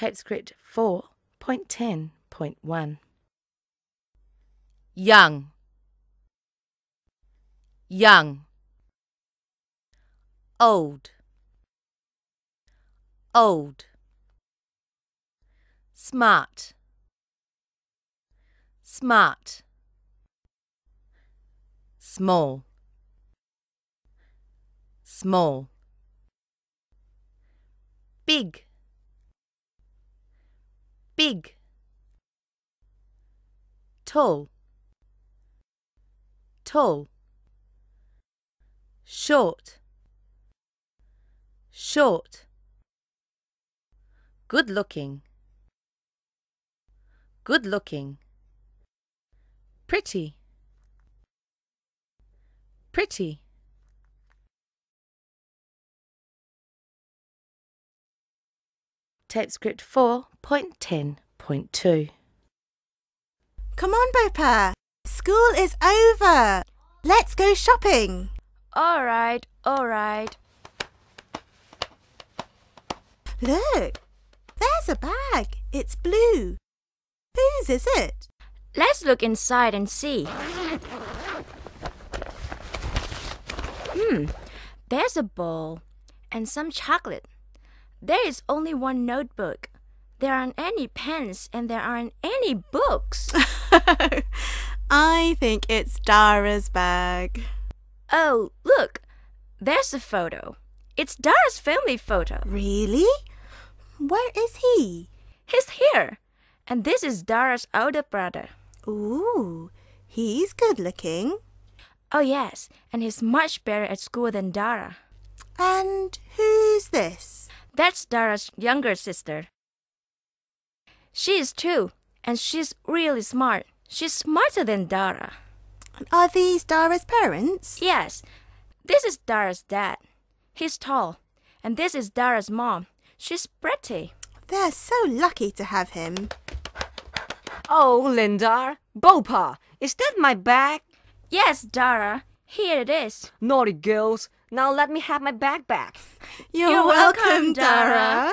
TypeScript 4.10.1. Young, young. Old, old. Smart, smart. Small, small. Big, big. Tall, tall. Short, short. Good looking, good looking. Pretty, pretty. TypeScript 4.10.2. Come on, Bopha. School is over. Let's go shopping. All right, all right. Look, there's a bag. It's blue. Whose is it? Let's look inside and see. There's a ball and some chocolate. There is only one notebook. There aren't any pens and there aren't any books. I think it's Dara's bag. Oh, look. There's a photo. It's Dara's family photo. Really? Where is he? He's here. And this is Dara's older brother. Ooh, he's good looking. Oh, yes. And he's much better at school than Dara. And who's this? That's Dara's younger sister. She is too, and she's really smart. She's smarter than Dara. And are these Dara's parents? Yes. This is Dara's dad. He's tall. And this is Dara's mom. She's pretty. They're so lucky to have him. Oh, Linda. Bopha, is that my bag? Yes, Dara. Here it is. Naughty girls. Now let me have my bag back. You're welcome, Dara.